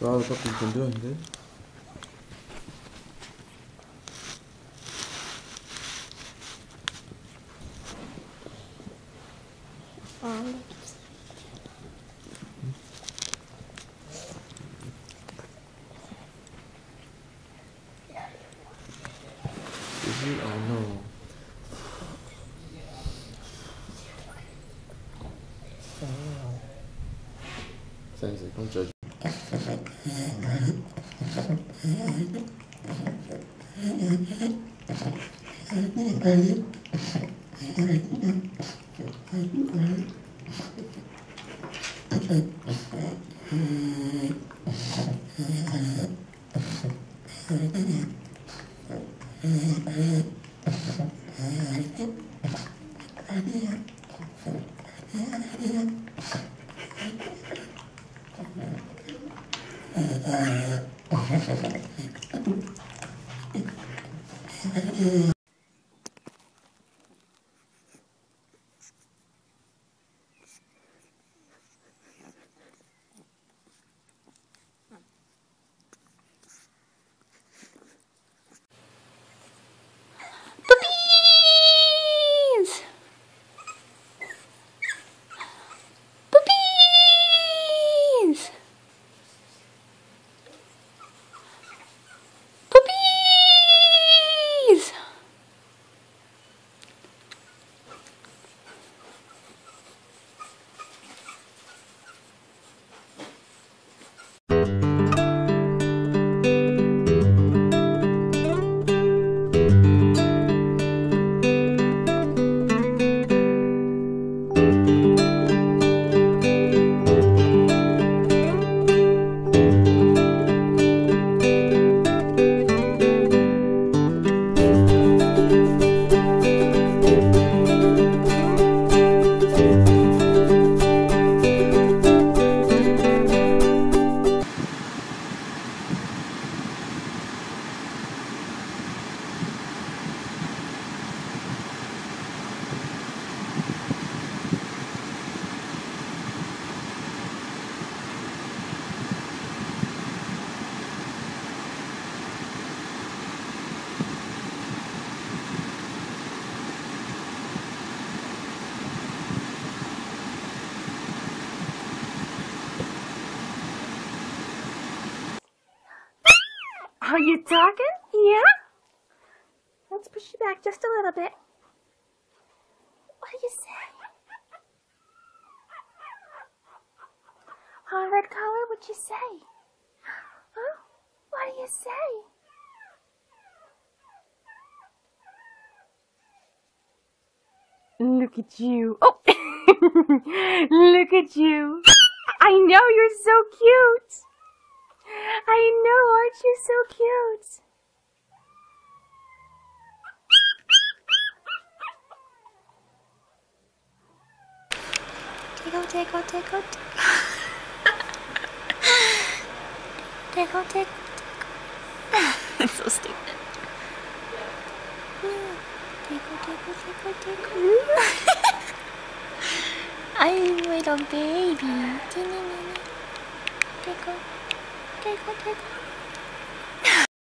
That's all I've been doing, dude. Don't judge me. Are you talking? Yeah? Let's push you back just a little bit. What do you say? Oh, red collar, what you say? Huh? What do you say? Look at you. Oh! Look at you. I know, you're so cute. I know, aren't you so cute? Take out. That's so stupid. Take out. I'm a little baby. Take out.